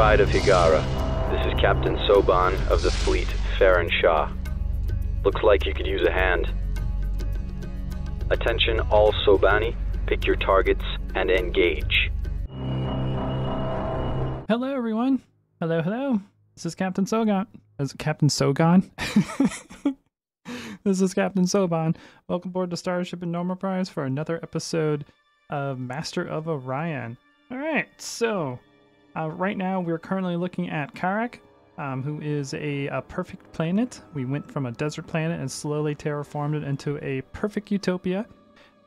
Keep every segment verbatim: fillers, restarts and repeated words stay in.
Pride of Higara. This is Captain Soban of the fleet, Farranshah. Looks like you could use a hand. Attention all Sobani, pick your targets and engage. Hello everyone. Hello, hello. This is Captain Soban. Is it Captain Soban? This is Captain Soban. Welcome aboard the Starship Enterprise for another episode of Master of Orion. Alright, so uh, right now we're currently looking at Karak, um, who is a, a perfect planet. We went from a desert planet and slowly terraformed it into a perfect utopia,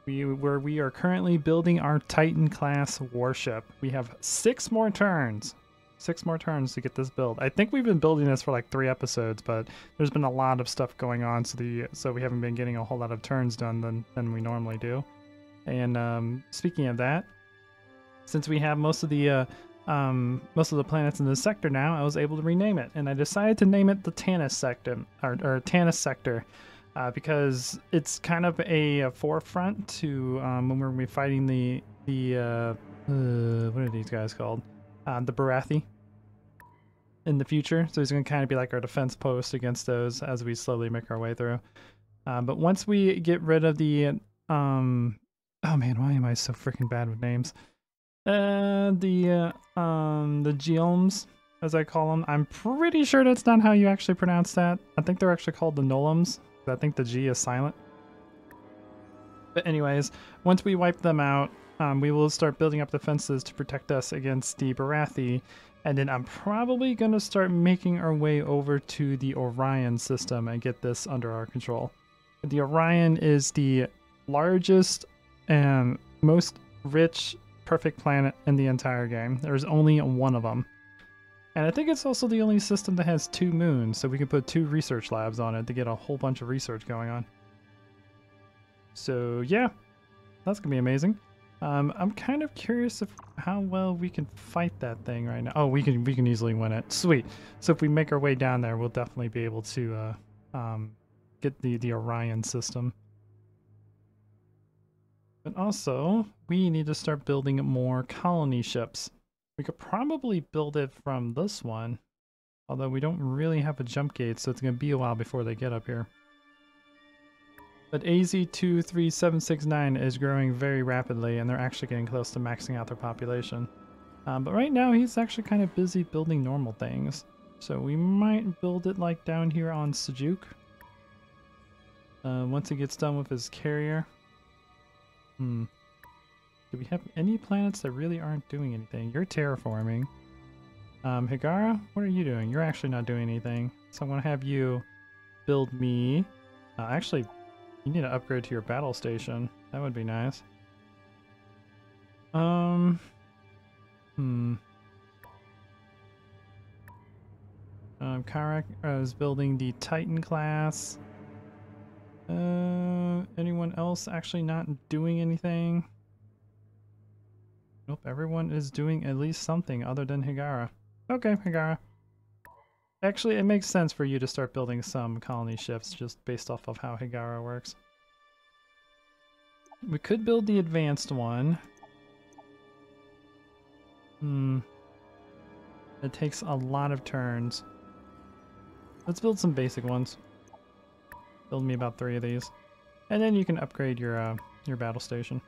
we, where we are currently building our Titan class warship. We have six more turns. Six more turns to get this build. I think we've been building this for like three episodes, but there's been a lot of stuff going on, so the so we haven't been getting a whole lot of turns done than, than we normally do. And um, speaking of that, since we have most of the uh, um, most of the planets in this sector now, I was able to rename it, and I decided to name it the Tannis sector, or, or Tannis sector, uh, because it's kind of a, a forefront to um, when we're gonna be fighting the the uh, uh, what are these guys called? Uh, the Barathi in the future. So he's going to kind of be like our defense post against those as we slowly make our way through. Uh, but once we get rid of the um, oh man, why am I so freaking bad with names? Uh, the, uh, um, the Gelms, as I call them. I'm pretty sure that's not how you actually pronounce that. I think they're actually called the Nolums. I think the G is silent. But anyways, once we wipe them out, um, we will start building up defenses to protect us against the Barathi. And then I'm probably going to start making our way over to the Orion system and get this under our control. The Orion is the largest and most rich perfect planet in the entire game. There's only one of them, and I think it's also the only system that has two moons, so we can put two research labs on it to get a whole bunch of research going on. So yeah, that's gonna be amazing. um I'm kind of curious of how well we can fight that thing right now. Oh, we can we can easily win it. Sweet. So if we make our way down there, we'll definitely be able to uh um get the the Orion system. But also, we need to start building more colony ships. We could probably build it from this one, although we don't really have a jump gate, so it's going to be a while before they get up here. But A Z two three seven six nine is growing very rapidly, and they're actually getting close to maxing out their population. Um, but right now, he's actually kind of busy building normal things. So we might build it like down here on Sujuk. Uh, once he gets done with his carrier. Hmm. Do we have any planets that really aren't doing anything? You're terraforming. Um, Higara, what are you doing? You're actually not doing anything. So I'm going to have you build me. Uh, actually, you need to upgrade to your battle station. That would be nice. Um. Hmm. Um, Karak is building the Titan class. Uh, anyone else actually not doing anything? Nope, everyone is doing at least something other than Higara. Okay, Higara. Actually, it makes sense for you to start building some colony ships just based off of how Higara works. We could build the advanced one. Hmm. It takes a lot of turns. Let's build some basic ones. Build me about three of these, and then you can upgrade your uh, your battle station.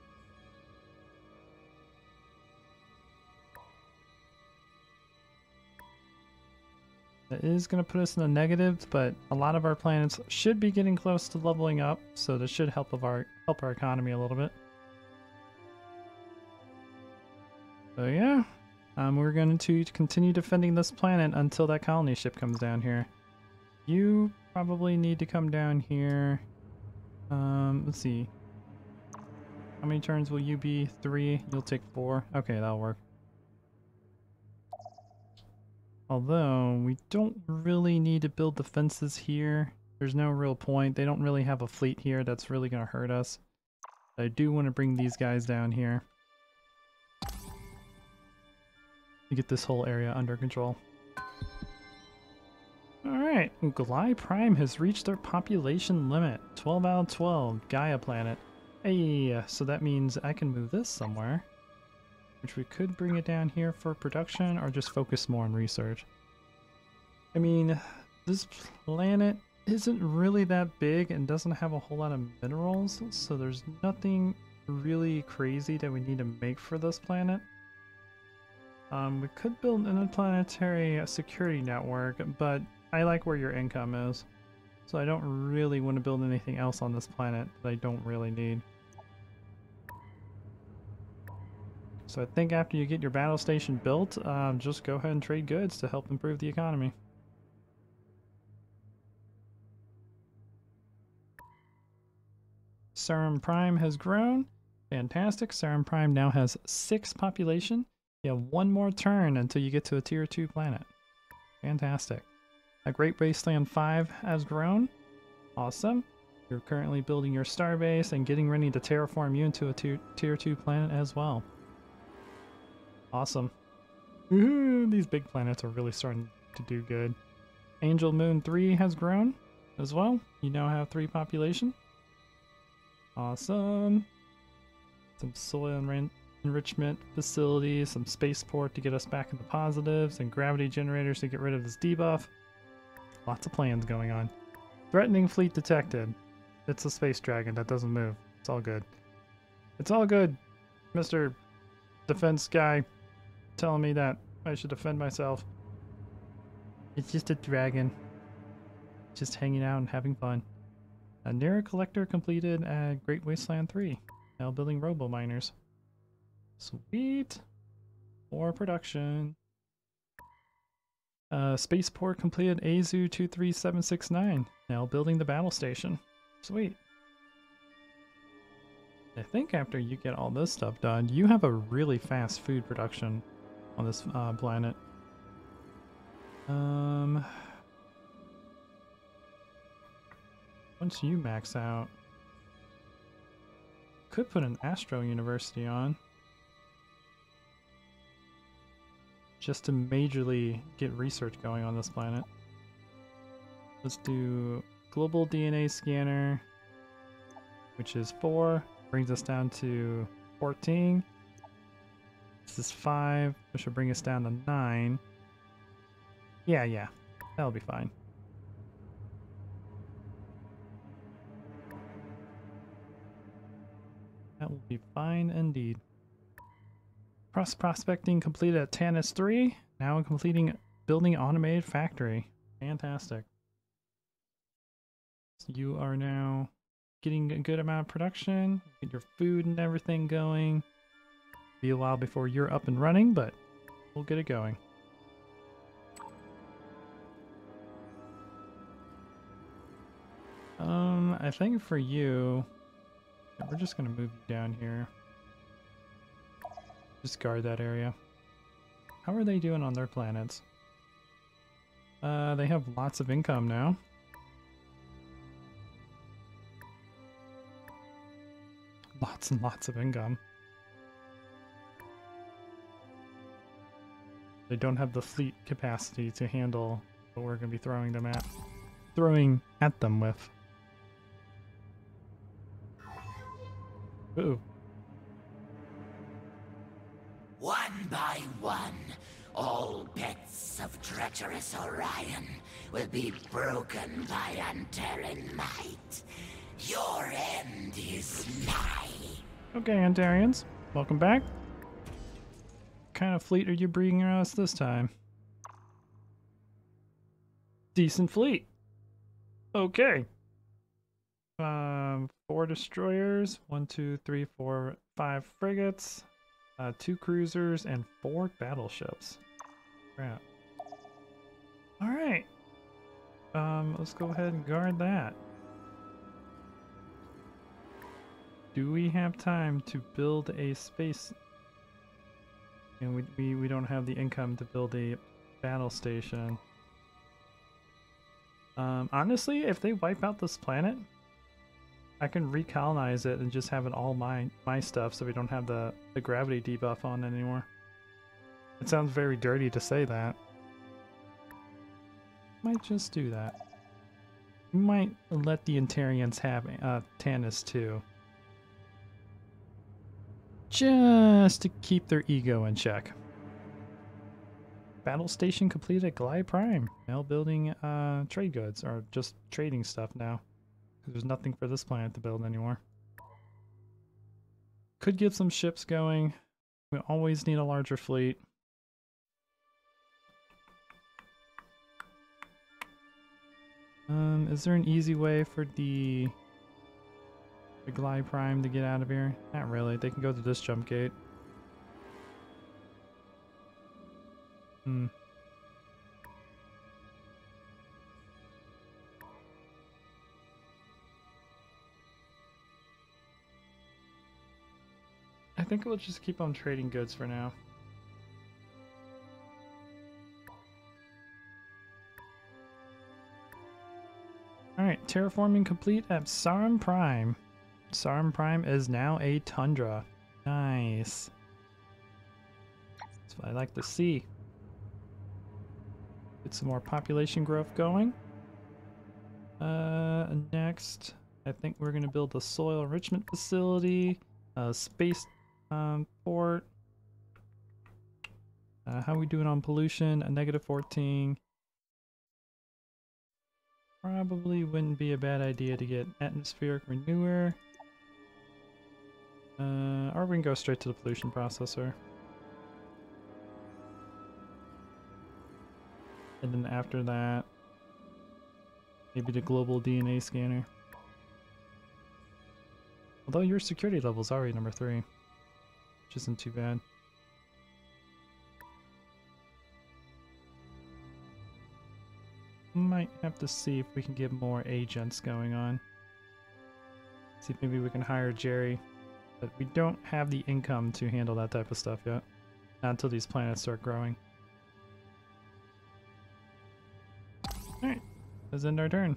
That is going to put us in the negatives, but a lot of our planets should be getting close to leveling up, so this should help of our help our economy a little bit. So yeah, um, we're going to continue defending this planet until that colony ship comes down here. You probably need to come down here. Um, let's see. How many turns will you be? Three. You'll take four. Okay, that'll work. Although, we don't really need to build the fences here. There's no real point. They don't really have a fleet here that's really going to hurt us. I do want to bring these guys down here to get this whole area under control. Alright, Goli Prime has reached their population limit. twelve out of twelve, Gaia planet. Hey, so that means I can move this somewhere. which we could bring it down here for production or just focus more on research. I mean, this planet isn't really that big and doesn't have a whole lot of minerals, so there's nothing really crazy that we need to make for this planet. Um, we could build an interplanetary security network, but I like where your income is, so I don't really want to build anything else on this planet that I don't really need. So I think after you get your battle station built, uh, just go ahead and trade goods to help improve the economy. Sarum Prime has grown. Fantastic. Sarum Prime now has six population. You have one more turn until you get to a tier two planet. Fantastic. A Great Wasteland five has grown. Awesome. You're currently building your star base and getting ready to terraform you into a tier, tier two planet as well. Awesome. Ooh, these big planets are really starting to do good. Angel Moon three has grown as well. You now have three population. Awesome. Some soil enri enrichment facilities, some spaceport to get us back in the positives, and gravity generators to get rid of this debuff. Lots of plans going on. Threatening fleet detected. It's a space dragon that doesn't move. It's all good. It's all good, Mister Defense guy telling me that I should defend myself. It's just a dragon. Just hanging out and having fun. A Nera Collector completed at Great Wasteland three. Now building robo miners. Sweet. More production. Uh, Spaceport completed A Z two three seven six nine. Now building the battle station. Sweet. I think after you get all this stuff done, you have a really fast food production on this uh, planet. Um... Once you max out, could put an Astro University on just to majorly get research going on this planet. Let's do global D N A scanner, which is four, brings us down to fourteen. This is five, which will bring us down to nine. Yeah, yeah, that'll be fine. That will be fine indeed. Cross prospecting completed at Tannis three. Now completing building automated factory. Fantastic. So you are now getting a good amount of production. Get your food and everything going. Be a while before you're up and running, but we'll get it going. Um, I think for you, we're just going to move you down here. Just guard that area. How are they doing on their planets? Uh, they have lots of income now. Lots and lots of income. They don't have the fleet capacity to handle what we're going to be throwing them at. Throwing at them with. Ooh. One by one, all bets of treacherous Orion will be broken by Antarian might. Your end is nigh. Okay, Antarians, welcome back. What kind of fleet are you bringing us this time? Decent fleet. Okay. Um, four destroyers, one, two, three, four, five frigates, uh, two cruisers, and four battleships. Crap. All right. Um, let's go ahead and guard that. Do we have time to build a space? And we we, we don't have the income to build a battle station. Um, honestly, if they wipe out this planet, I can recolonize it and just have it all my my stuff, so we don't have the, the gravity debuff on anymore. It sounds very dirty to say that. Might just do that. Might let the Antarians have uh, Tannis too. just to keep their ego in check. Battle station completed at Goli Prime. Now building uh, trade goods, or just trading stuff now. There's nothing for this planet to build anymore. Could get some ships going. We always need a larger fleet. Um, is there an easy way for the, the Goli Prime to get out of here? Not really. They can go through this jump gate. Hmm. I think we'll just keep on trading goods for now. Alright, terraforming complete at Sarum Prime. Sarum Prime is now a tundra. Nice. That's what I like to see. Get some more population growth going. Uh, next, I think we're going to build a soil enrichment facility, a space um, port. Uh, how are we doing on pollution? A negative fourteen. Probably wouldn't be a bad idea to get atmospheric renewer. Uh, or we can go straight to the pollution processor. And then after that, maybe the global D N A scanner. Although your security level is already number three, which isn't too bad. Might have to see if we can get more agents going on. See if maybe we can hire Jerry. But we don't have the income to handle that type of stuff yet. Not until these planets start growing. Alright, let's end our turn.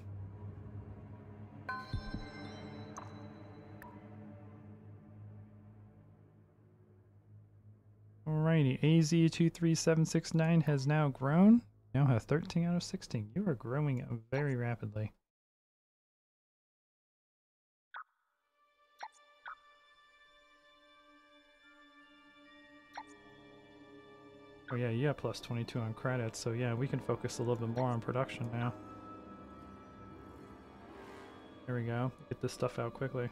Alrighty, A Z two three seven six nine has now grown. Now have thirteen out of sixteen. You are growing very rapidly. Oh yeah, yeah, plus twenty-two on credits, so yeah, we can focus a little bit more on production now. There we go. Get this stuff out quickly.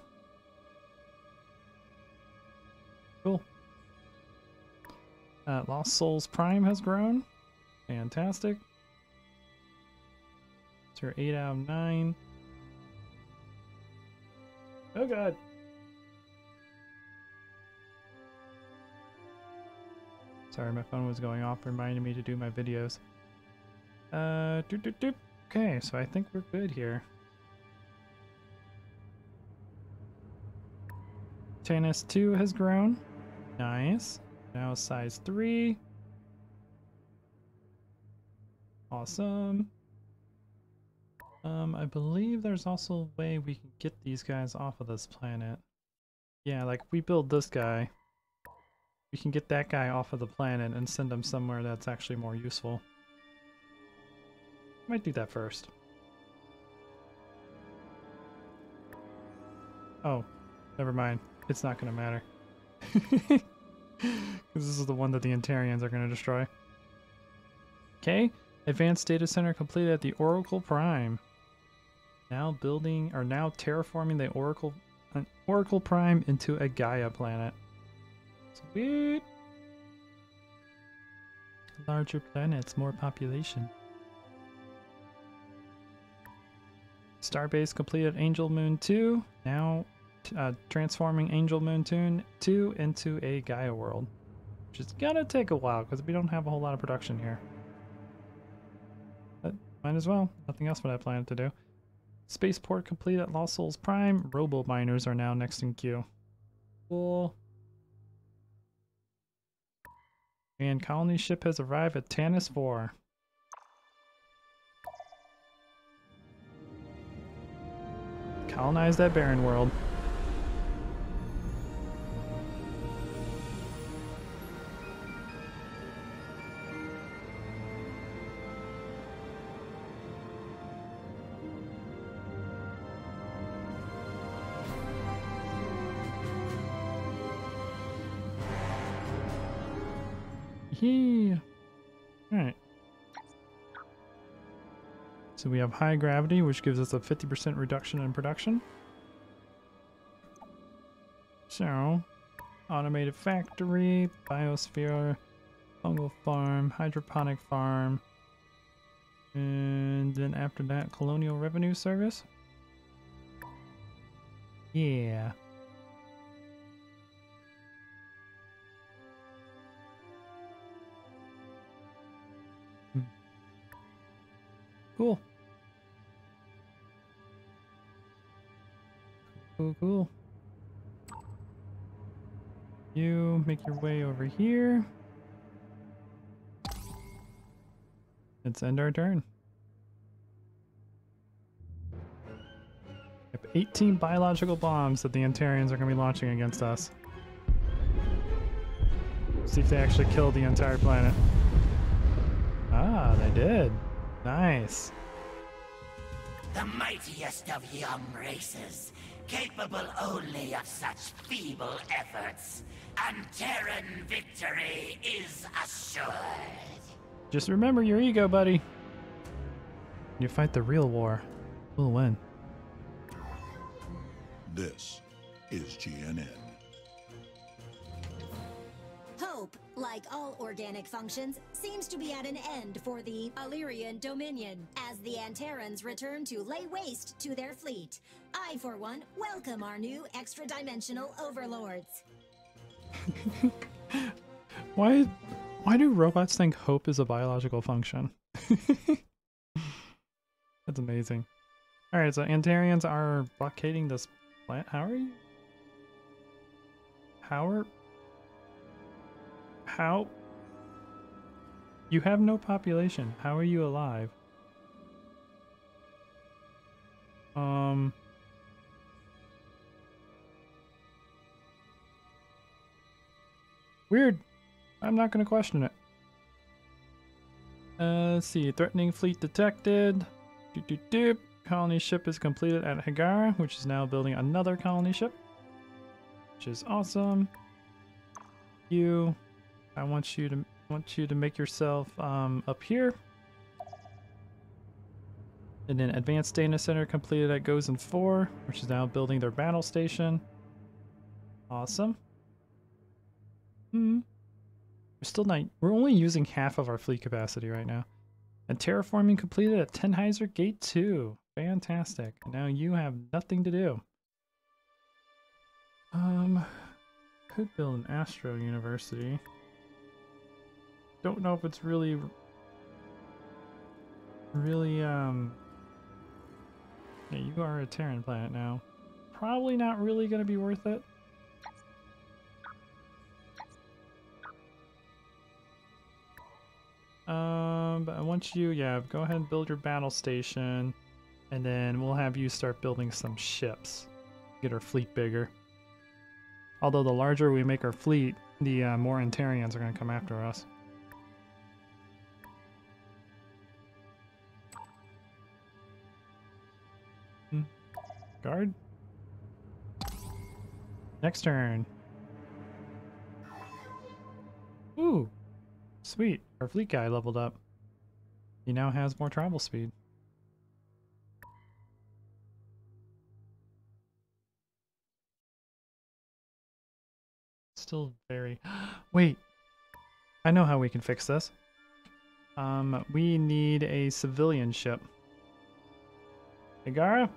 Cool. Uh, Lost Souls Prime has grown. Fantastic. It's your eight out of nine. Oh god. Sorry, my phone was going off, reminding me to do my videos. Uh, doop, doop, doop. Okay, so I think we're good here. Tannis two has grown. Nice. Now size three. Awesome. Um, I believe there's also a way we can get these guys off of this planet. Yeah, like if we build this guy, we can get that guy off of the planet and send him somewhere that's actually more useful. Might do that first. Oh, never mind. It's not going to matter. Because this is the one that the Antarians are going to destroy. Okay. Advanced data center completed at the Oracle Prime. Now building, or now terraforming the Oracle, an Oracle Prime into a Gaia planet. Sweet. Larger planets, more population. Starbase completed Angel Moon two. Now uh, transforming Angel Moon two into a Gaia world, which is gonna take a while because we don't have a whole lot of production here. Might as well. Nothing else for that planet to do. Spaceport complete at Lost Souls Prime. Robo miners are now next in queue. Cool. And colony ship has arrived at Tannis four. Colonize that barren world. Yeah. Alright. So we have high gravity, which gives us a fifty percent reduction in production. So, automated factory, biosphere, fungal farm, hydroponic farm, and then after that, colonial revenue service. Yeah. Cool. Cool, cool. You make your way over here. Let's end our turn. We have eighteen biological bombs that the Antarians are going to be launching against us. Let's see if they actually kill the entire planet. Ah, they did. Nice. The mightiest of young races, capable only of such feeble efforts. Antaran victory is assured. Just remember your ego, buddy. When you fight the real war, we'll win. This is G N N. Hope, like all organic functions, seems to be at an end for the Illyrian Dominion, as the Antarans return to lay waste to their fleet. I, for one, welcome our new extra-dimensional overlords. Why, why do robots think hope is a biological function? That's amazing. Alright, so Antarians are blockading this plant. How are you? How are... How? You have no population. How are you alive? Um. Weird. I'm not going to question it. Uh, let's see. Threatening fleet detected. Doop, doop, doop. Colony ship is completed at Higara, which is now building another colony ship, which is awesome. You. I want you to want you to make yourself um, up here, and then advanced data center completed at Gozen four, which is now building their battle station. Awesome. Hmm. We're still not. We're only using half of our fleet capacity right now. And terraforming completed at Tenheiser Gate two. Fantastic. And now you have nothing to do. Um, could build an Astro University. Don't know if it's really, really, um, yeah, you are a Terran planet now. Probably not really going to be worth it. Um, but I want you, yeah, go ahead and build your battle station, and then we'll have you start building some ships. Get our fleet bigger. Although the larger we make our fleet, the uh, more Antarians are going to come after us. Guard. Next turn. Ooh, sweet. Our fleet guy leveled up. He now has more travel speed. Still very... Wait. I know how we can fix this. Um, we need a civilian ship. Higara?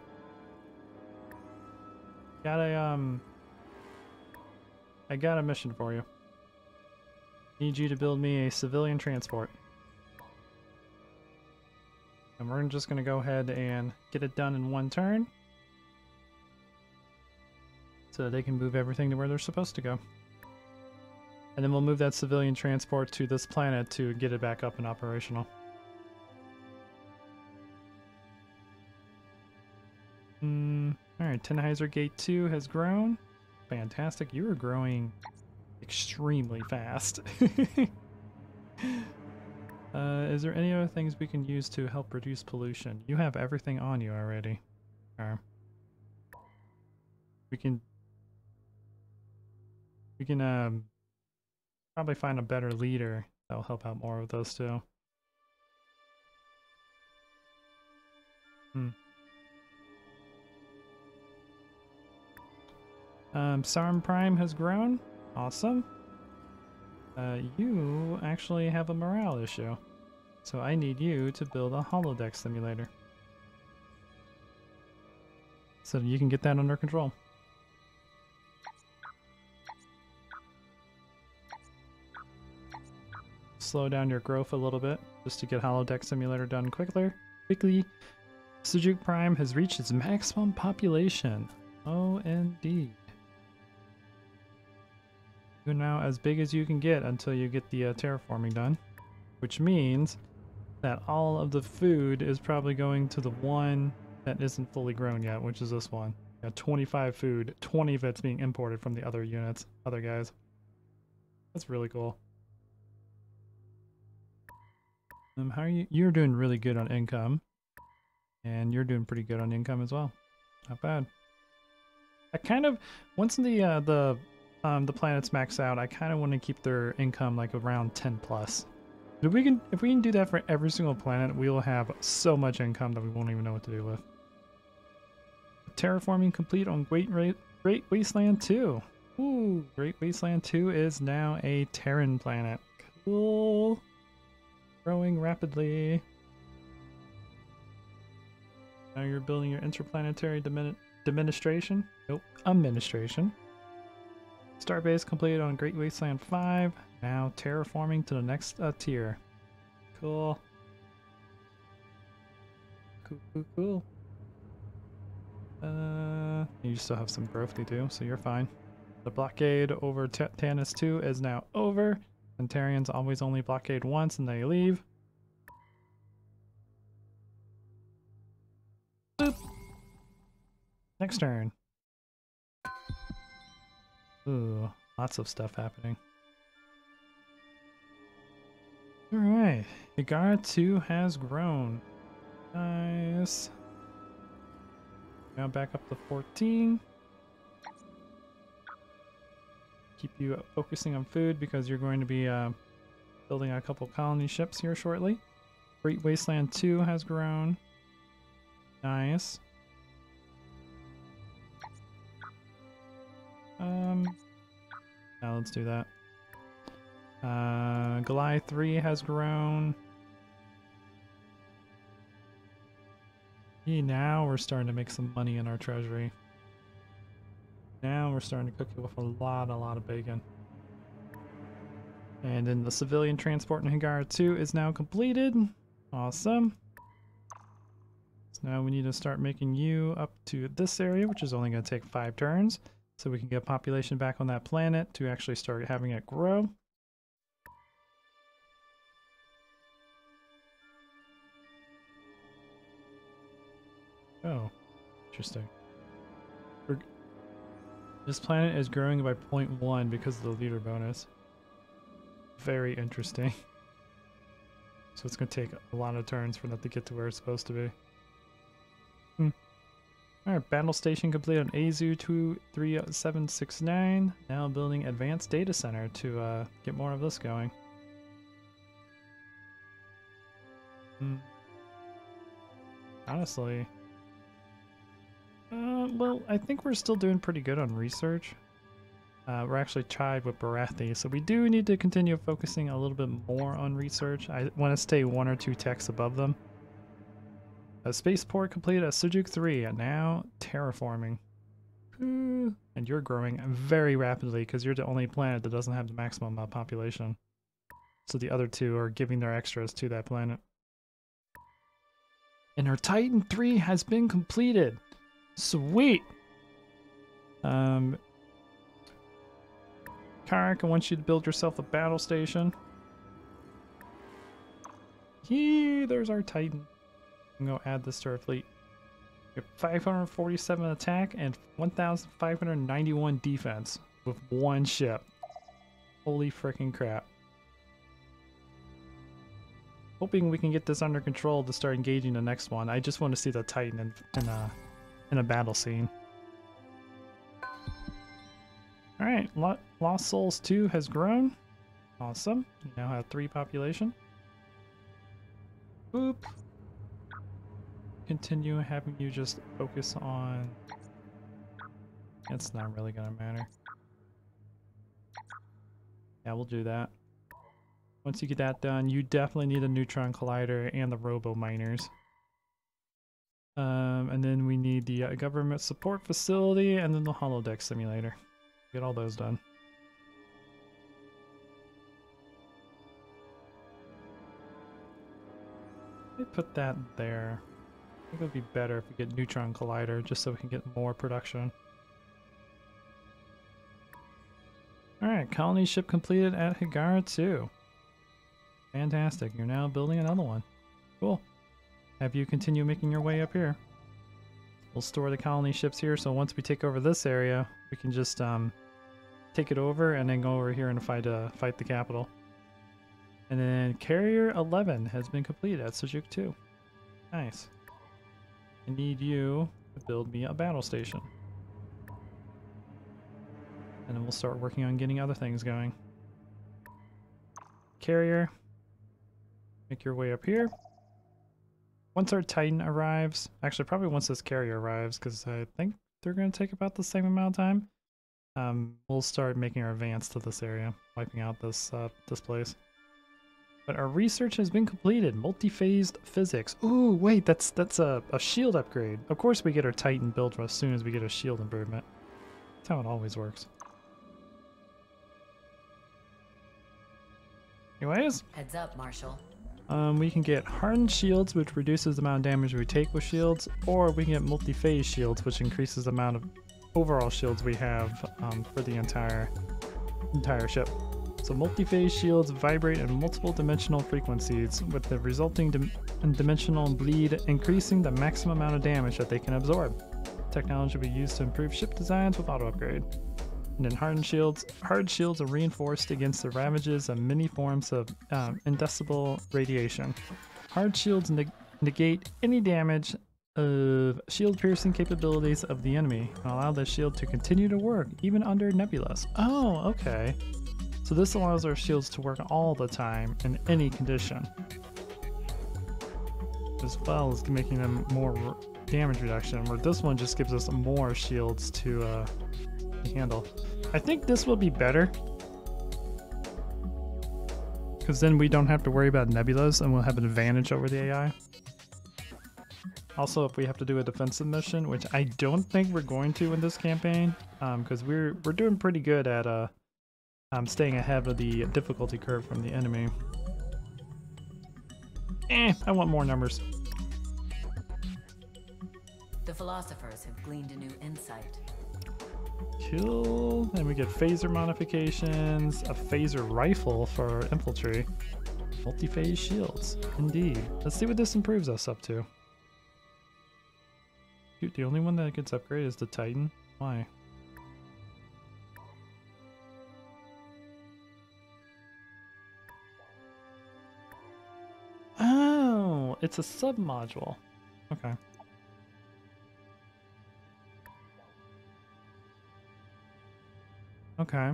Got a, um, I got a mission for you. Need you to build me a civilian transport. And we're just going to go ahead and get it done in one turn. So that they can move everything to where they're supposed to go. And then we'll move that civilian transport to this planet to get it back up and operational. Hmm... Alright, Tenheiser Gate two has grown. Fantastic, you are growing extremely fast. uh, is there any other things we can use to help reduce pollution? You have everything on you already. Uh, we can... We can um, probably find a better leader That'll help out more with those two. Hmm. Um, Sarum Prime has grown. Awesome. Uh, you actually have a morale issue. So I need you to build a holodeck simulator. So you can get that under control. Slow down your growth a little bit just to get holodeck simulator done quickly. Quickly. Sujuk Prime has reached its maximum population. Oh, indeed. You're now as big as you can get until you get the uh, terraforming done, which means that all of the food is probably going to the one that isn't fully grown yet, which is this one. You got twenty-five food, twenty of it's being imported from the other units, other guys. That's really cool. Um, how are you? You're doing really good on income, and you're doing pretty good on income as well. Not bad. I kind of, once the uh, the um, the planets max out, I kind of want to keep their income like around ten plus. If we can, if we can do that for every single planet, we will have so much income that we won't even know what to do with. Terraforming complete on Great Great Wasteland two. Ooh, Great Wasteland two is now a Terran planet. Cool. Growing rapidly. Now you're building your interplanetary dimin administration. Nope, administration. Starbase completed on Great Wasteland five. Now terraforming to the next uh, tier. Cool. Cool, cool, cool. Uh, you still have some growth to do, so you're fine. The blockade over Tannis two is now over. Antarians always only blockade once and they leave. Boop. Next turn. Ooh, lots of stuff happening. Alright, Higara two has grown. Nice. Now back up to fourteen. Keep you focusing on food because you're going to be uh, building a couple colony ships here shortly. Great Wasteland two has grown. Nice. Um, now let's do that. Uh, Goliath three has grown. Hey, now we're starting to make some money in our treasury. Now we're starting to cook it with a lot, a lot of bacon. And then the civilian transport in Higara two is now completed. Awesome. So now we need to start making you up to this area, which is only going to take five turns. So we can get population back on that planet to actually start having it grow. Oh, interesting. We're, this planet is growing by zero point one because of the leader bonus. Very interesting. So it's going to take a lot of turns for that to get to where it's supposed to be. Hmm. Alright, battle station complete on A Z two three seven six nine. Now building advanced data center to uh, get more of this going. Hmm. Honestly... Uh, well, I think we're still doing pretty good on research. Uh, we're actually tied with Barathi, so we do need to continue focusing a little bit more on research. I want to stay one or two techs above them. A spaceport completed at Sujuk three, and now terraforming. And you're growing very rapidly because you're the only planet that doesn't have the maximum uh, population. So the other two are giving their extras to that planet. And our Titan three has been completed. Sweet! Um, Karak, I want you to build yourself a battle station. Yee, there's our Titan. I'm going to add this to our fleet. We have five hundred forty-seven attack and one thousand five hundred ninety-one defense with one ship. Holy freaking crap. Hoping we can get this under control to start engaging the next one. I just want to see the Titan and, and uh, in a battle scene. Alright, Lost Souls two has grown. Awesome. You now have three population. Boop. Continue having you just focus on... It's not really gonna matter. Yeah, we'll do that. Once you get that done, you definitely need a neutron collider and the robo miners. Um, and then we need the uh, government support facility and then the holodeck simulator. Get all those done. Let me put that there. I think it would be better if we get neutron collider just so we can get more production. Alright, colony ship completed at Higara two. Fantastic, you're now building another one. Cool. Have you continue making your way up here. We'll store the colony ships here, so once we take over this area, we can just um, take it over and then go over here and fight, uh, fight the capital. And then Carrier eleven has been completed at Sujuk two. Nice. I need you to build me a battle station. And then we'll start working on getting other things going. Carrier, make your way up here. Once our Titan arrives, actually probably once this carrier arrives, because I think they're going to take about the same amount of time, um, we'll start making our advance to this area, wiping out this, uh, this place. But our research has been completed. Multi-phased physics. Ooh, wait, that's that's a, a shield upgrade. Of course we get our Titan built as soon as we get a shield improvement. That's how it always works. Anyways, heads up, Marshal. Um, we can get hardened shields, which reduces the amount of damage we take with shields, or we can get multi-phase shields, which increases the amount of overall shields we have um, for the entire entire ship. So multi-phase shields vibrate in multiple dimensional frequencies, with the resulting dim dimensional bleed increasing the maximum amount of damage that they can absorb. Technology will be used to improve ship designs with auto upgrade. And then hardened shields. Hard shields are reinforced against the ravages of many forms of um, indelible radiation. Hard shields neg negate any damage of shield-piercing capabilities of the enemy and allow the shield to continue to work even under nebulas. Oh, okay. So this allows our shields to work all the time in any condition, as well as making them more damage reduction. Where this one just gives us more shields to. Uh, handle. I think this will be better because then we don't have to worry about nebulas and we'll have an advantage over the A I. Also, if we have to do a defensive mission, which I don't think we're going to in this campaign, because um, we're we're doing pretty good at uh, um, staying ahead of the difficulty curve from the enemy. Eh, I want more numbers. The philosophers have gleaned a new insight. Kill, and we get phaser modifications, a phaser rifle for infantry, multi-phase shields. Indeed. Let's see what this improves us up to. Dude, the only one that gets upgraded is the Titan. Why? Oh, it's a sub-module. Okay. Okay,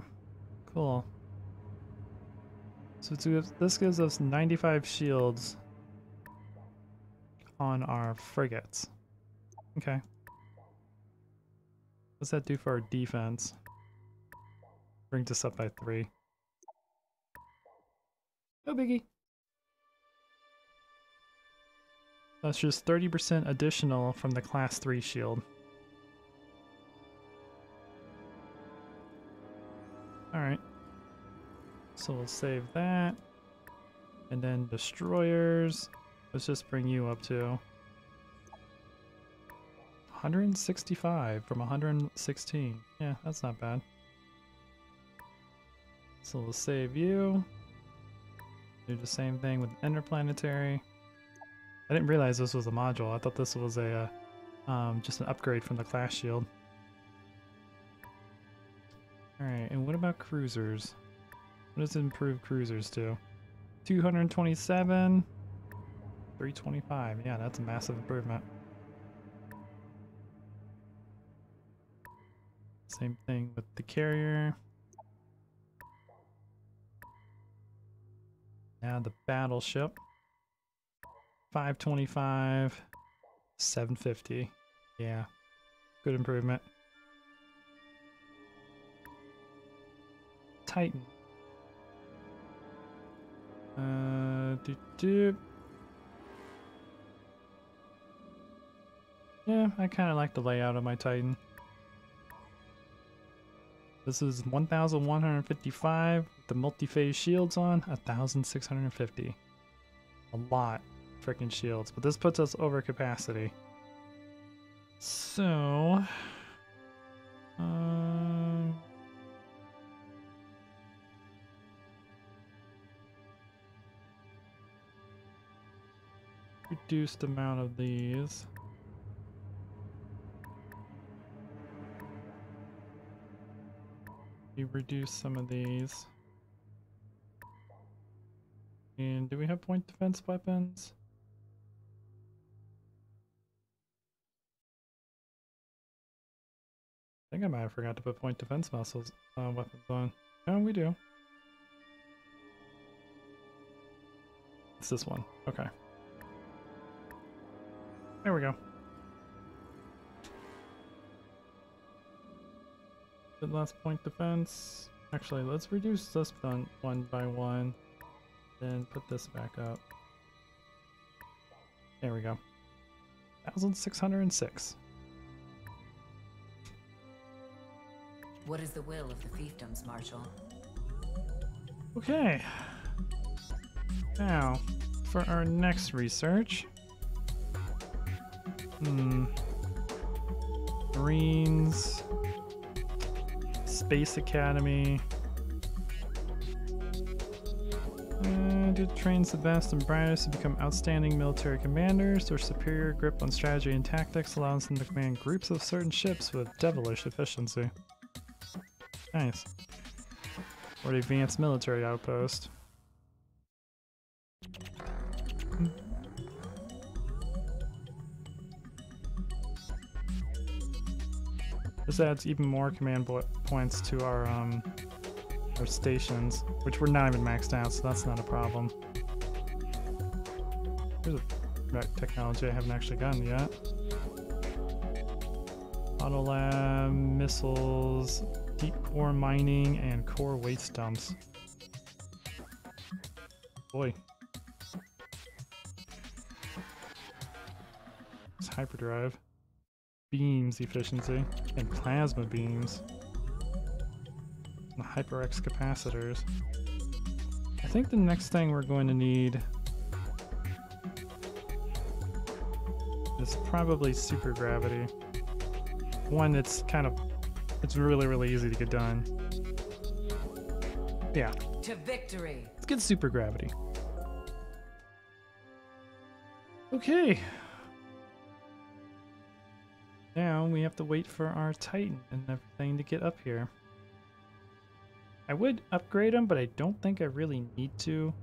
cool. So it's, this gives us ninety-five shields on our frigates. Okay. What's that do for our defense? Brings us up by three. No biggie. That's just thirty percent additional from the class three shield. Alright, so we'll save that, and then destroyers, let's just bring you up to one hundred sixty-five from one hundred sixteen, yeah, that's not bad. So we'll save you, do the same thing with interplanetary. I didn't realize this was a module, I thought this was a uh, um, just an upgrade from the class shield. Alright, and what about cruisers? What does improved cruisers do? two hundred twenty-seven, three twenty-five. Yeah, that's a massive improvement. Same thing with the carrier. Now the battleship. five twenty-five, seven fifty. Yeah, good improvement. Titan. Uh, do do. Yeah, I kind of like the layout of my Titan. This is one thousand one hundred fifty-five with the multi-phase shields on, one thousand six hundred fifty. A lot of freaking shields, but this puts us over capacity. So, um, reduced amount of these. We reduce some of these. And do we have point defense weapons? I think I might have forgot to put point defense muscles uh, weapons on. No, we do. It's this one. Okay. There we go. Less point defense. Actually, let's reduce this one one by one, then put this back up. There we go. one thousand six hundred six. What is the will of the fiefdoms, Marshal? Okay. Now, for our next research. Hmm. Marines. Space Academy. Uh, do trains the best and brightest to become outstanding military commanders. Their superior grip on strategy and tactics allows them to command groups of certain ships with devilish efficiency. Nice. Or the advanced military outpost. This adds even more command points to our um, our stations, which we're not even maxed out, so that's not a problem. Here's a technology I haven't actually gotten yet. Auto lab, missiles, deep core mining, and core waste dumps. Boy. It's hyperdrive. Beams efficiency and plasma beams and HyperX capacitors. I think the next thing we're going to need is probably super gravity. One that's kind of, it's really really easy to get done. Yeah. To victory. Let's get super gravity. Okay. Now we have to wait for our Titan and everything to get up here. I would upgrade him, but I don't think I really need to.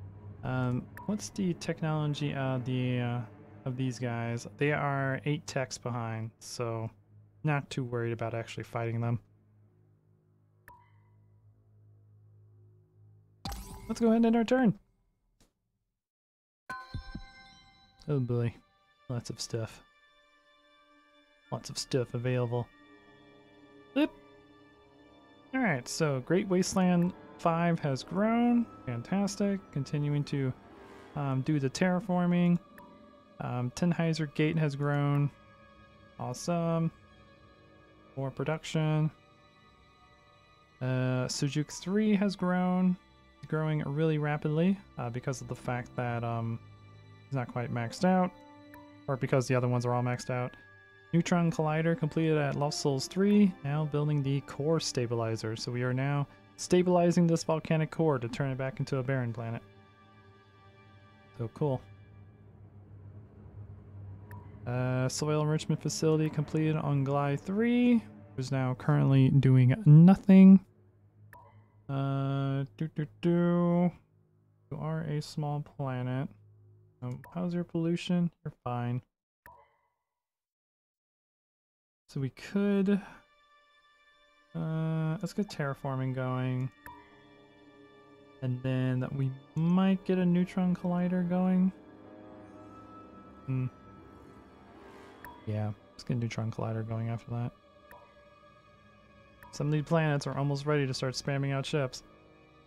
Um, what's the technology of the uh, of these guys? They are eight techs behind, so not too worried about actually fighting them. Let's go ahead and end our turn. Oh boy, lots of stuff. Lots of stuff available. Boop. All right, so Great Wasteland five has grown. Fantastic. Continuing to um, do the terraforming. Um, Tenheiser Gate has grown. Awesome. More production. Uh, Sujuk three has grown. Growing really rapidly uh, because of the fact that um, it's not quite maxed out, or because the other ones are all maxed out. Neutron Collider completed at Lost Souls three, now building the core stabilizer. So we are now stabilizing this volcanic core to turn it back into a barren planet. So cool. Uh, soil enrichment facility completed on Goli three, which is now currently doing nothing. Uh, do, do, do. You are a small planet. Um, how's your pollution? You're fine. So we could, uh, let's get terraforming going. And then that we might get a neutron collider going. Hmm. Yeah, let's get a neutron collider going after that. Some of these planets are almost ready to start spamming out ships.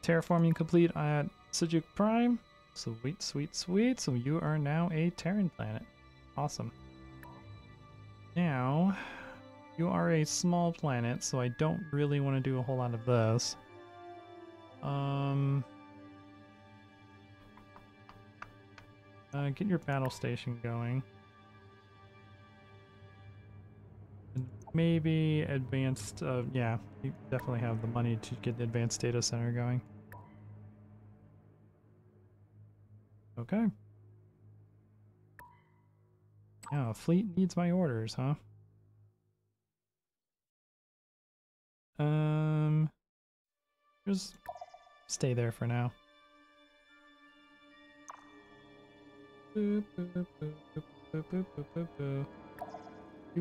Terraforming complete at Sujuk Prime. Sweet, sweet, sweet. So you are now a Terran planet. Awesome. Now, you are a small planet, so I don't really want to do a whole lot of this. Um, uh, get your battle station going. Maybe advanced, uh, yeah, you definitely have the money to get the advanced data center going. Okay. Oh, fleet needs my orders, huh? Um, just stay there for now. You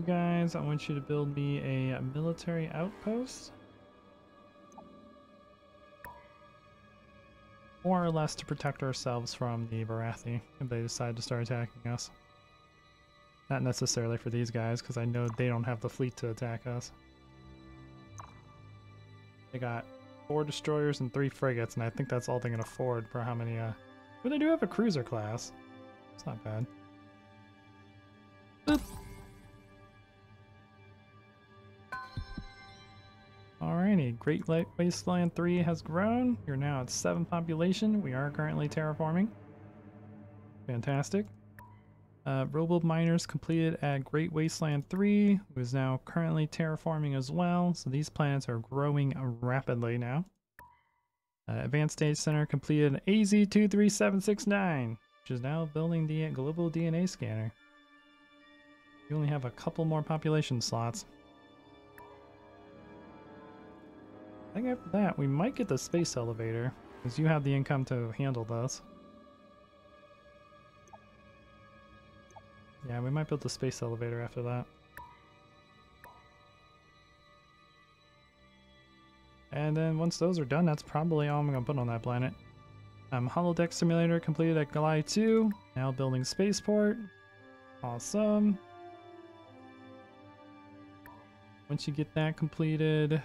guys, I want you to build me a military outpost. More or less to protect ourselves from the Barathi if they decide to start attacking us. Not necessarily for these guys, because I know they don't have the fleet to attack us. They got four destroyers and three frigates, and I think that's all they can afford for how many, uh... but they do have a cruiser class. It's not bad. Alrighty, Great Wasteland three has grown. You're now at seven population. We are currently terraforming. Fantastic. Uh, Robo Miners completed at Great Wasteland three, who is now currently terraforming as well, so these planets are growing rapidly now. Uh, Advanced Data Center completed A Z two three seven six nine, which is now building the global D N A scanner. You only have a couple more population slots. I think after that we might get the space elevator, because you have the income to handle this. Yeah, we might build the space elevator after that. And then once those are done, that's probably all I'm going to put on that planet. Um, Holodeck Simulator completed at Goliath two, now building spaceport. Awesome. Once you get that completed,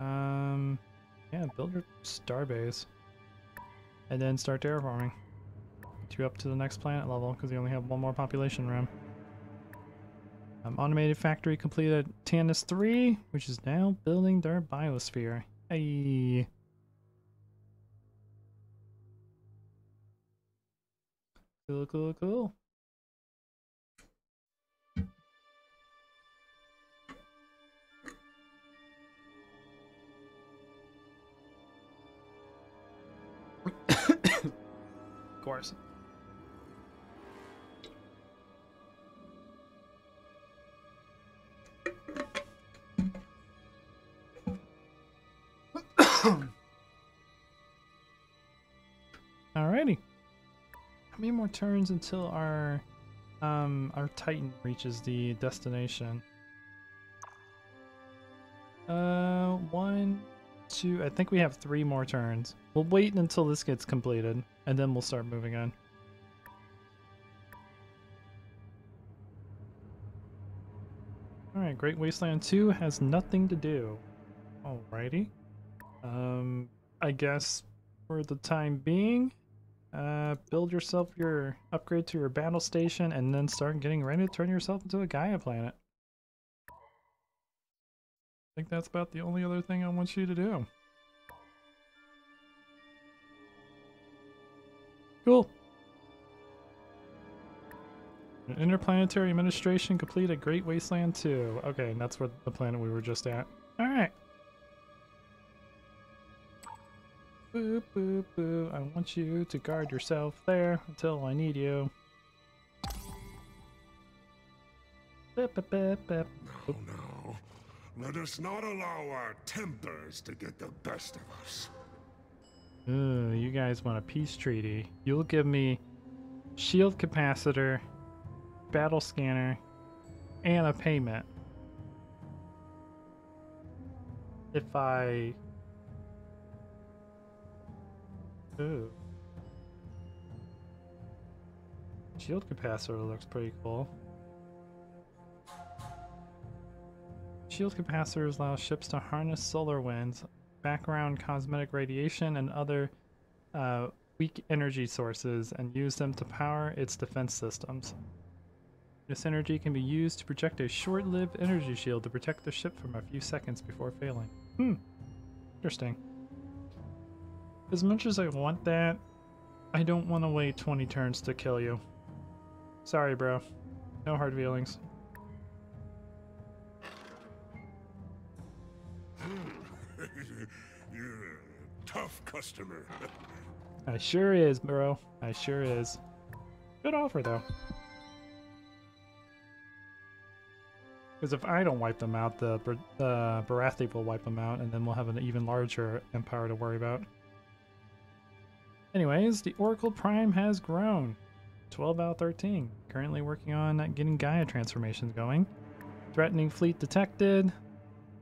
um, yeah, build your starbase. And then start terraforming. You up to the next planet level because you only have one more population room. Um, automated factory completed Tannis three, which is now building their biosphere. Hey. Cool, cool, cool. Of course. Alrighty. How many more turns until our um our Titan reaches the destination? Uh one, two, I think we have three more turns. We'll wait until this gets completed, and then we'll start moving on. Alright, Great Wasteland two has nothing to do. Alrighty. Um I guess for the time being, uh, build yourself your upgrade to your battle station and then start getting ready to turn yourself into a Gaia planet. I think that's about the only other thing I want you to do. Cool. An interplanetary administration complete at Great Wasteland two. Okay, and that's where the planet we were just at. Alright. Boo, boo, boo. I want you to guard yourself there until I need you. Ba, ba, ba, ba. Oh no. Let us not allow our tempers to get the best of us. Ooh, you guys want a peace treaty. You'll give me shield capacitor, battle scanner, and a payment. If I... Ooh. Shield capacitor looks pretty cool. Shield capacitors allow ships to harness solar winds, background cosmetic radiation, and other uh, weak energy sources, and use them to power its defense systems. This energy can be used to project a short-lived energy shield to protect the ship from a few seconds before failing. Hmm. Interesting. As much as I want that, I don't want to wait twenty turns to kill you. Sorry, bro. No hard feelings. You're a tough customer. I sure is, bro. I sure is. Good offer, though. Because if I don't wipe them out, the uh, Barathi will wipe them out, and then we'll have an even larger empire to worry about. Anyways, the Oracle Prime has grown. twelve out of thirteen. Currently working on getting Gaia transformations going. Threatening fleet detected.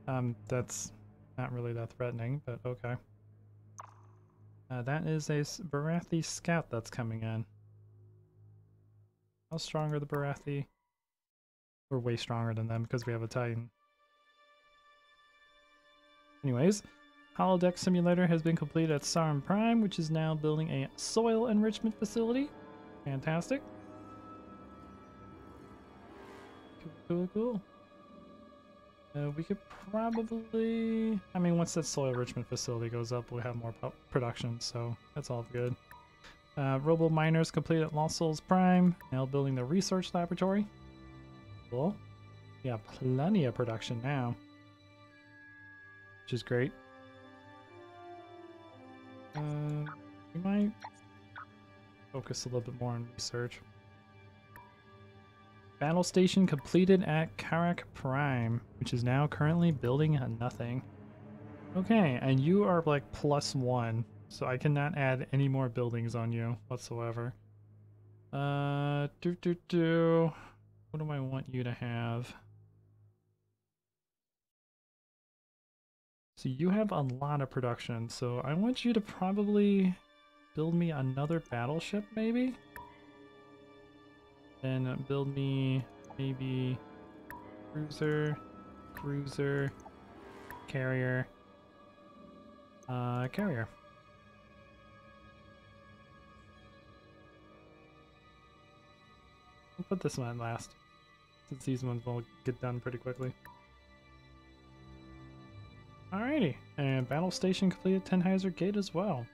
Um, that's not really that threatening, but okay. Uh, that is a Barathi scout that's coming in. How strong are the Barathi? We're way stronger than them because we have a Titan. Anyways, Holodeck Simulator has been completed at Sarum Prime, which is now building a soil enrichment facility. Fantastic. Cool, cool, cool. Uh, we could probably... I mean, once that soil enrichment facility goes up, we'll have more production, so that's all good. Uh, Robo Miners completed at Lost Souls Prime, now building the research laboratory. Cool. Yeah, plenty of production now, which is great. Uh, we might focus a little bit more on research. Battle station completed at Karak Prime, which is now currently building a nothing. Okay, and you are like plus one, so I cannot add any more buildings on you whatsoever. Uh, do do do. What do I want you to have? So you have a lot of production, so I want you to probably build me another battleship, maybe? Then build me maybe cruiser, cruiser, carrier, uh, carrier. I'll put this one at last, since these ones will get done pretty quickly. Alrighty, and battle station completed Tenheiser Gate as well.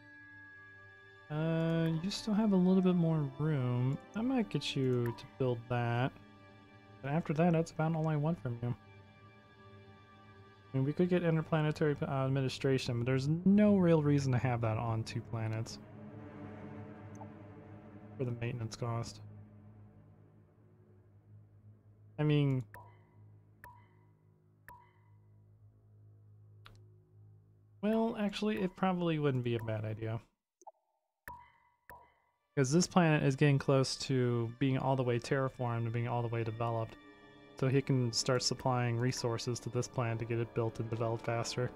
Uh, you still have a little bit more room. I might get you to build that. But after that, that's about all I want from you. I mean, we could get interplanetary uh, administration, but there's no real reason to have that on two planets. For the maintenance cost. I mean... Well, actually, it probably wouldn't be a bad idea. Because this planet is getting close to being all the way terraformed and being all the way developed. So he can start supplying resources to this planet to get it built and developed faster.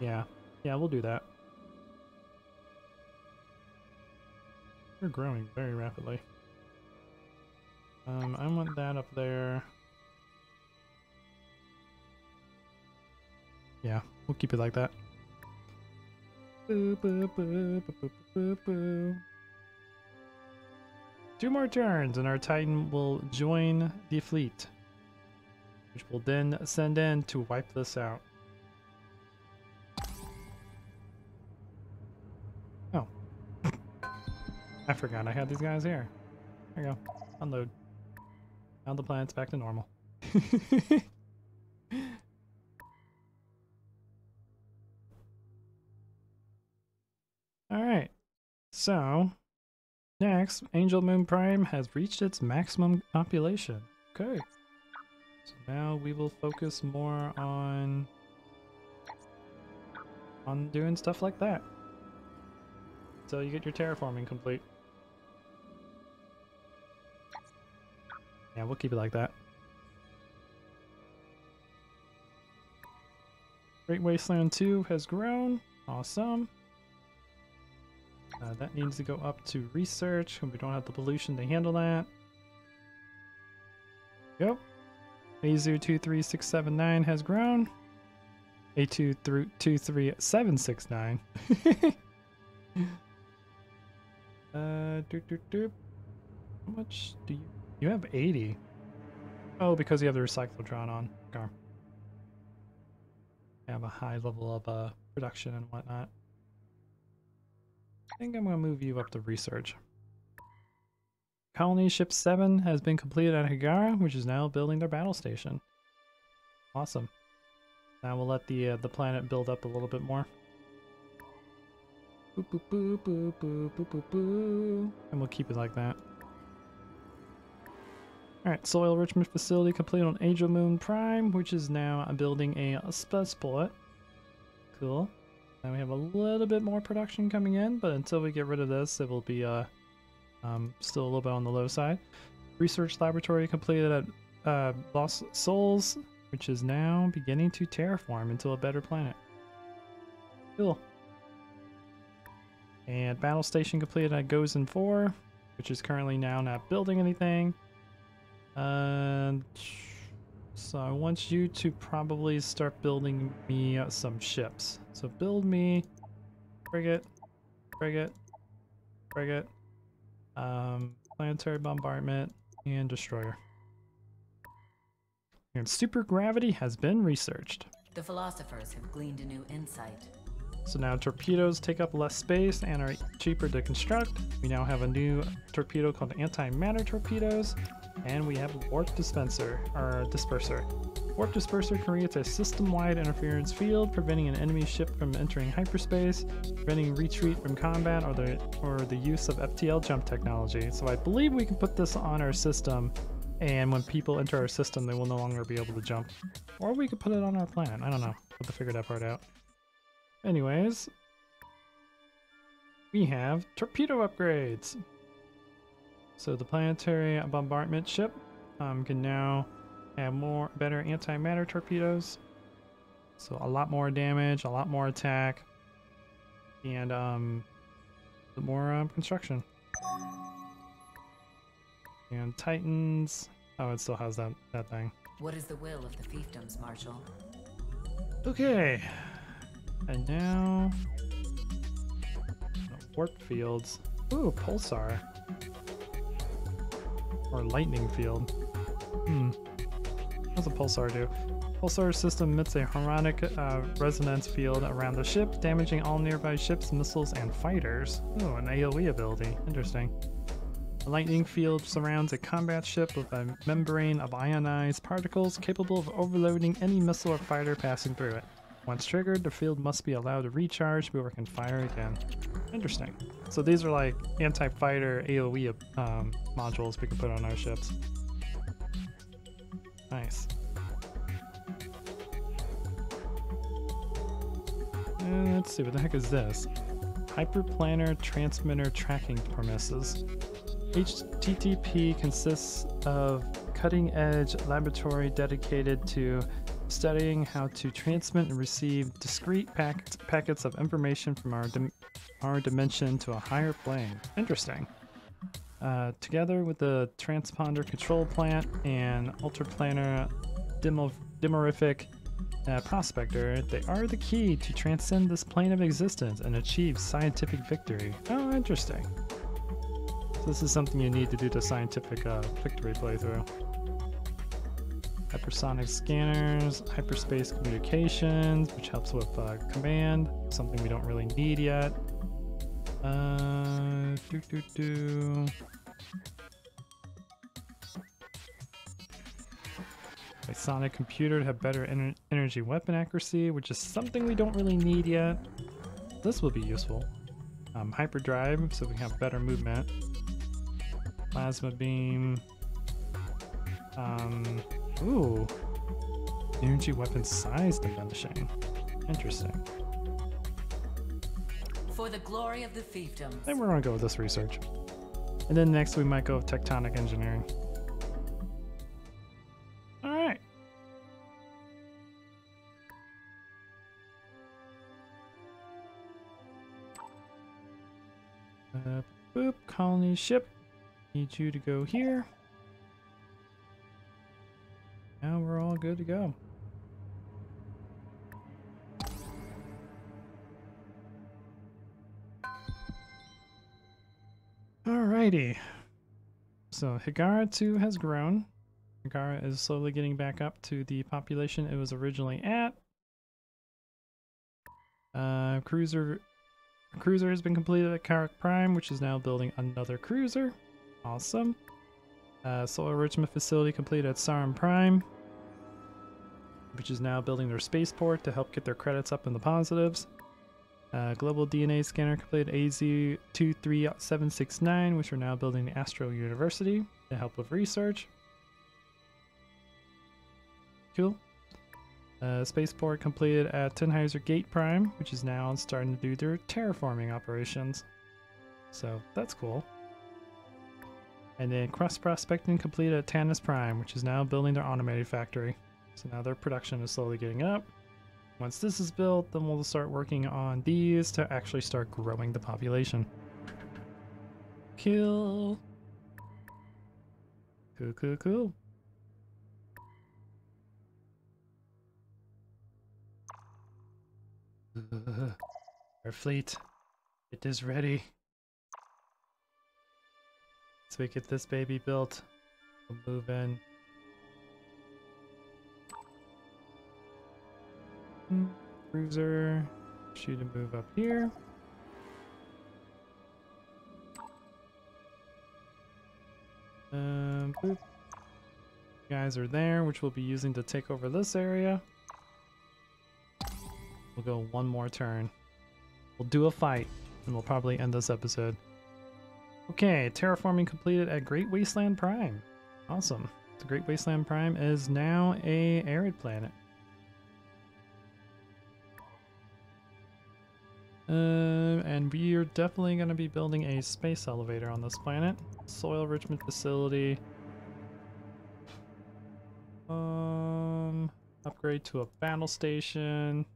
Yeah. Yeah, we'll do that. We're growing very rapidly. Um, I want that up there. Yeah, we'll keep it like that. Boo, boo, boo, boo, boo, boo. Two more turns and our Titan will join the fleet, which will then send in to wipe this out. Oh. I forgot I had these guys here. There you go. Unload. Now the planet's back to normal. Alright, so next, Angel Moon Prime has reached its maximum population. Okay, so now we will focus more on on doing stuff like that. So you get your terraforming complete. Yeah, we'll keep it like that. Great Wasteland two has grown. Awesome. Uh, that needs to go up to research, and we don't have the pollution to handle that. Go. A Z two three six seven nine has grown. A two three seven six nine. Uh, doop, doop, doop. How much do you... You have eighty. Oh, because you have the Recyclotron on. Okay. I have a high level of uh, production and whatnot. I think I'm going to move you up to research. Colony Ship seven has been completed at Higara, which is now building their battle station. Awesome. Now we'll let the uh, the planet build up a little bit more. Boop, boop, boop, boop, boop, boop, boop, boop. And we'll keep it like that. Alright, soil enrichment facility completed on Angel Moon Prime, which is now building a, a spaceport. Cool. Now we have a little bit more production coming in, but until we get rid of this, it will be uh, um, still a little bit on the low side. Research laboratory completed at uh, Lost Souls, which is now beginning to terraform into a better planet. Cool. And battle station completed at Gozen four, which is currently now not building anything. Uh, so I want you to probably start building me some ships. So build me frigate, frigate, frigate, um, planetary bombardment, and destroyer. And supergravity has been researched. The philosophers have gleaned a new insight. So now torpedoes take up less space and are cheaper to construct. We now have a new torpedo called antimatter torpedoes. And we have a warp dispenser, or disperser. Warp disperser creates a system-wide interference field, preventing an enemy ship from entering hyperspace, preventing retreat from combat, or the or the use of F T L jump technology. So I believe we can put this on our system, and when people enter our system, they will no longer be able to jump. Or we could put it on our planet. I don't know. We'll have to figure that part out. Anyways, we have torpedo upgrades. So the planetary bombardment ship um, can now have more, better antimatter torpedoes. So a lot more damage, a lot more attack, and um, more um, construction. And Titans. Oh, it still has that that thing. What is the will of the fiefdoms, Marshal? Okay, and now warp fields. Ooh, pulsar. Or lightning field. Hmm. What does a pulsar do? Pulsar system emits a harmonic uh, resonance field around the ship, damaging all nearby ships, missiles, and fighters. Oh, an AoE ability. Interesting. A lightning field surrounds a combat ship with a membrane of ionized particles capable of overloading any missile or fighter passing through it. Once triggered, the field must be allowed to recharge before it can fire again. Interesting. So these are like anti-fighter AoE um, modules we can put on our ships. Nice. And let's see, what the heck is this? Hyperplanar transmitter tracking premises. H T T P consists of cutting-edge laboratory dedicated to studying how to transmit and receive discrete pack packets of information from our, dim our dimension to a higher plane. Interesting. Uh, together with the transponder control plant and ultraplanar demo demorific uh, prospector, they are the key to transcend this plane of existence and achieve scientific victory. Oh, interesting. So this is something you need to do the scientific uh, victory playthrough. Hypersonic scanners, hyperspace communications, which helps with uh, command, something we don't really need yet. Uh, do do do. Hypersonic computer to have better ener energy weapon accuracy, which is something we don't really need yet. This will be useful. Um, hyperdrive, so we have better movement. Plasma beam. Um. Ooh, energy weapon size diminishing. Interesting. For the glory of the fiefdom. Then we're gonna go with this research, and then next we might go with tectonic engineering. All right. Uh, boop, colony ship. Need you to go here. Now we're all good to go. Alrighty. So Higara two has grown. Higara is slowly getting back up to the population it was originally at. Uh, cruiser, cruiser has been completed at Karak Prime, which is now building another cruiser. Awesome. Uh, solar enrichment facility completed at Sarum Prime, which is now building their spaceport to help get their credits up in the positives. Uh, global D N A scanner completed A Z two three seven six nine, which are now building the Astro University to help with research. Cool. Uh, spaceport completed at Tenheiser Gate Prime, which is now starting to do their terraforming operations. So that's cool. And then cross prospecting completed at Tannis Prime, which is now building their automated factory. So now their production is slowly getting up. Once this is built, then we'll start working on these to actually start growing the population. Kill. Cool, cool, cool. Uh, our fleet, it is ready. So we get this baby built. We'll move in. Cruiser, shoot and move up here. Um, boop. You guys are there, which we'll be using to take over this area. We'll go one more turn. We'll do a fight, and we'll probably end this episode. Okay, terraforming completed at Great Wasteland Prime. Awesome. The Great Wasteland Prime is now a arid planet. Um, and we are definitely going to be building a space elevator on this planet. Soil enrichment facility. Um, upgrade to a battle station.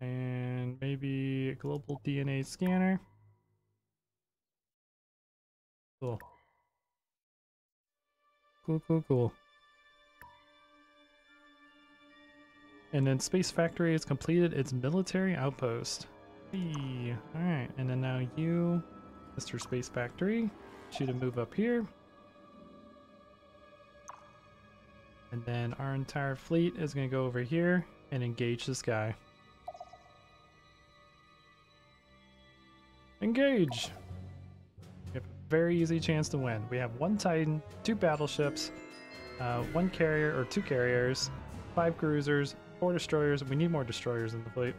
And maybe a global D N A scanner. Cool. Cool, cool, cool. And then Space Factory has completed its military outpost. Hey. Alright, and then now you, Mister Space Factory, should move up here. And then our entire fleet is going to go over here and engage this guy. Engage! We have a very easy chance to win. We have one Titan, two battleships, uh, one carrier or two carriers, five cruisers, four destroyers. We need more destroyers in the fleet.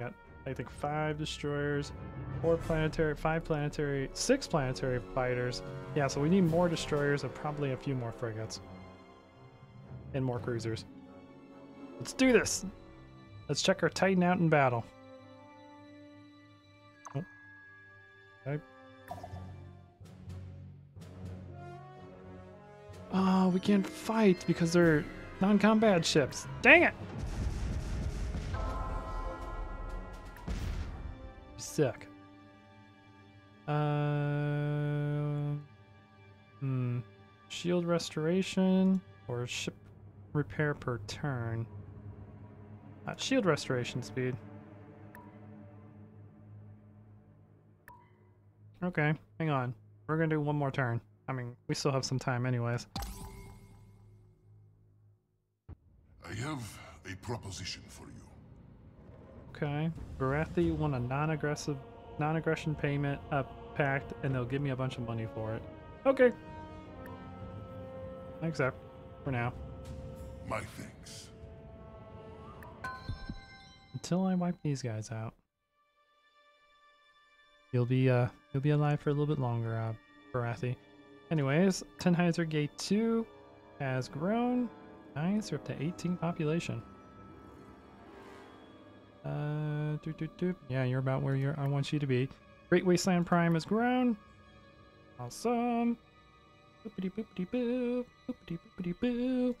Got, I think, five destroyers, four planetary, five planetary, six planetary fighters. Yeah, so we need more destroyers and probably a few more frigates. And more cruisers. Let's do this! Let's check our Titan out in battle. Oh. Okay. Oh, we can't fight because they're non-combat ships. Dang it! Sick. Uh, hmm. Shield restoration or ship repair per turn. Uh, shield restoration speed. Okay, hang on. We're gonna do one more turn. I mean, we still have some time anyways. I have a proposition for you. Okay. Barathi won a non-aggressive, non-aggression payment uh, pact, and they'll give me a bunch of money for it. Okay. Except for now. My thanks. Until I wipe these guys out, you'll be uh, you'll be alive for a little bit longer, uh, Barathi. Anyways, Tenheiser Gate two has grown. Nice, we're up to eighteen population. Uh, doop, doop, doop. Yeah, you're about where you're, I want you to be. Great Wasteland Prime has grown. Awesome. Boopity boopity boop. Boopity boopity boop.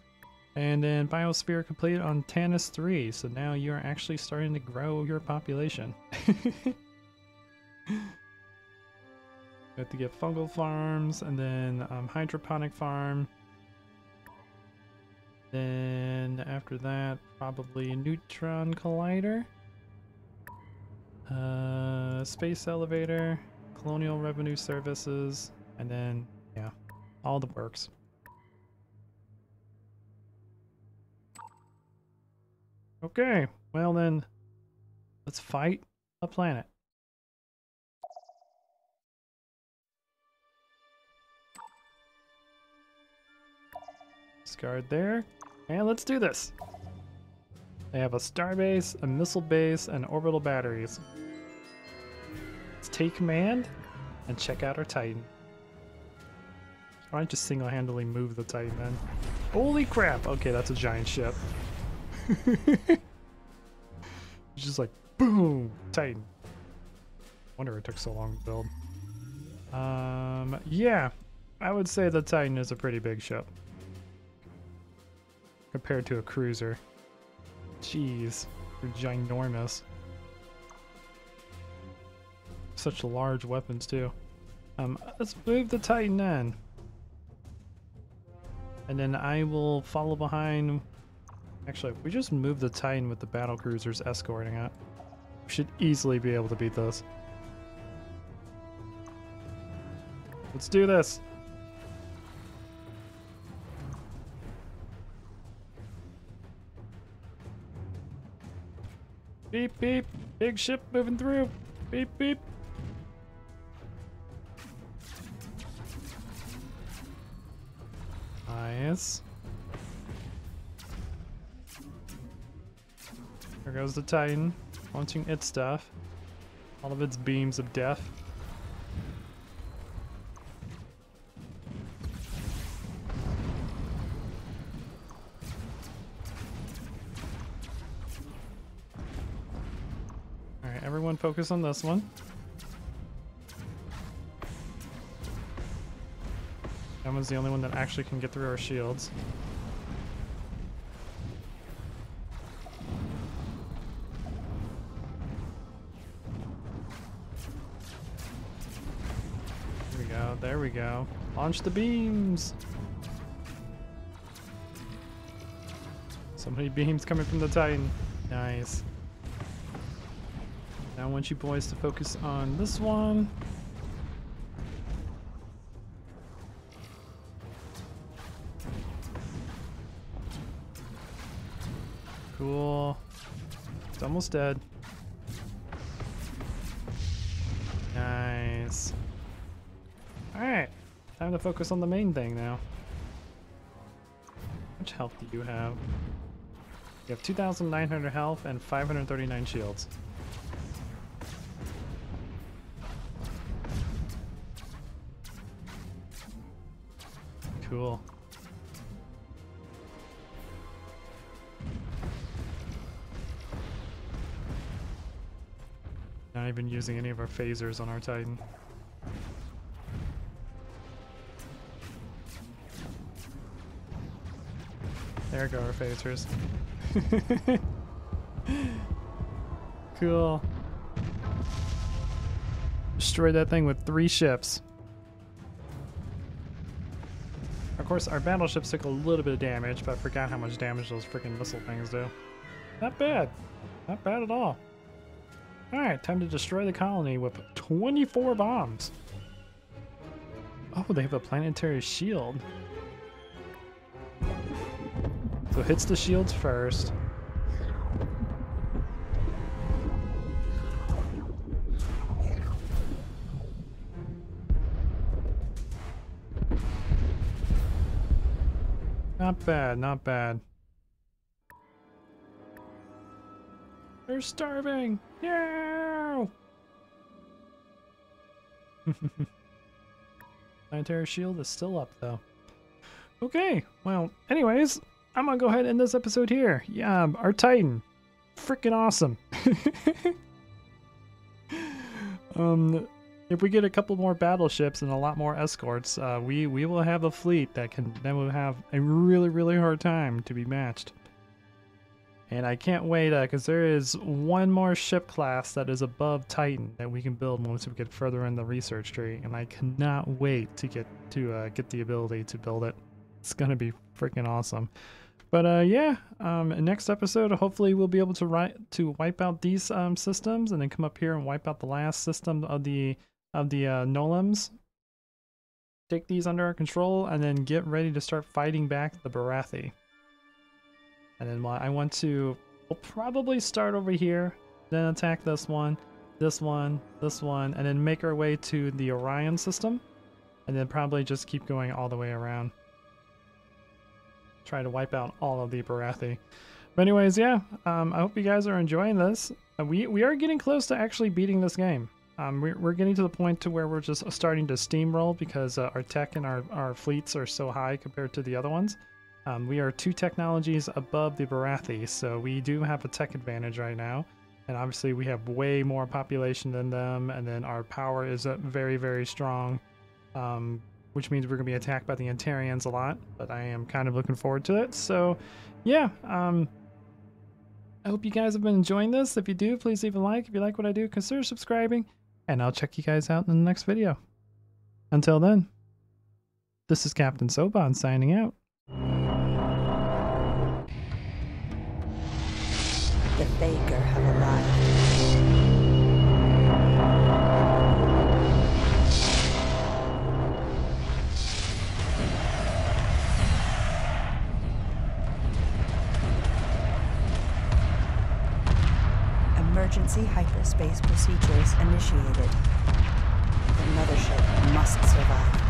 And then Biosphere completed on Tannis three. So now you're actually starting to grow your population. We have to get fungal farms, and then um, hydroponic farm. Then after that, probably a neutron collider. Uh, space elevator, colonial revenue services, and then, yeah, all the works. Okay, well then, let's fight a planet. Discard there, and let's do this! They have a starbase, a missile base, and orbital batteries. Let's take command and check out our Titan. Why don't you single-handedly move the Titan then? Holy crap! Okay, that's a giant ship. It's just like, boom! Titan. Wonder it took so long to build. Um, yeah, I would say the Titan is a pretty big ship. Compared to a cruiser. Jeez, they're ginormous. Such large weapons too. Um, let's move the Titan in. And then I will follow behind. Actually, we just moved the Titan with the battle cruisers escorting it. We should easily be able to beat this. Let's do this! Beep beep! Big ship moving through! Beep beep! Nice. There goes the Titan, launching its stuff. All of its beams of death. Alright, everyone focus on this one. That one's the only one that actually can get through our shields. There we go. Launch the beams! So many beams coming from the Titan. Nice. Now I want you boys to focus on this one. Cool. It's almost dead. Nice. Alright, time to focus on the main thing now. How much health do you have? You have two thousand nine hundred health and five hundred thirty-nine shields. Cool. Not even using any of our phasers on our Titan. There go our phasers. Cool. Destroyed that thing with three ships. Of course, our battleships took a little bit of damage, but I forgot how much damage those freaking missile things do. Not bad. Not bad at all. Alright, time to destroy the colony with twenty-four bombs. Oh, they have a planetary shield. So it hits the shields first. Not bad, not bad. They're starving! No! Planetary shield is still up though. Okay, well, anyways. I'm gonna go ahead and end this episode here. Yeah, our Titan. Freaking awesome. um, if we get a couple more battleships and a lot more escorts, uh, we, we will have a fleet that can then will have a really, really hard time to be matched. And I can't wait, because uh, there is one more ship class that is above Titan that we can build once we get further in the research tree, and I cannot wait to get to uh, get the ability to build it. It's going to be freaking awesome. But uh, yeah, um, next episode, hopefully we'll be able to write, to wipe out these um, systems, and then come up here and wipe out the last system of the, of the uh, Nolums. Take these under our control, and then get ready to start fighting back the Barathi. And then I want to, we'll probably start over here, then attack this one, this one, this one, and then make our way to the Orion system. And then probably just keep going all the way around. Try to wipe out all of the Barathi. But anyways, yeah, um, I hope you guys are enjoying this. We, we are getting close to actually beating this game. Um, we're, we're getting to the point to where we're just starting to steamroll because uh, our tech and our, our fleets are so high compared to the other ones. Um, we are two technologies above the Barathi, so we do have a tech advantage right now. And obviously we have way more population than them, and then our power is uh, very, very strong, um, which means we're going to be attacked by the Antarians a lot, but I am kind of looking forward to it. So, yeah, um, I hope you guys have been enjoying this. If you do, please leave a like. If you like what I do, consider subscribing, and I'll check you guys out in the next video. Until then, this is Captain Soban signing out. The Faker have arrived. Emergency hyperspace procedures initiated. The mothership must survive.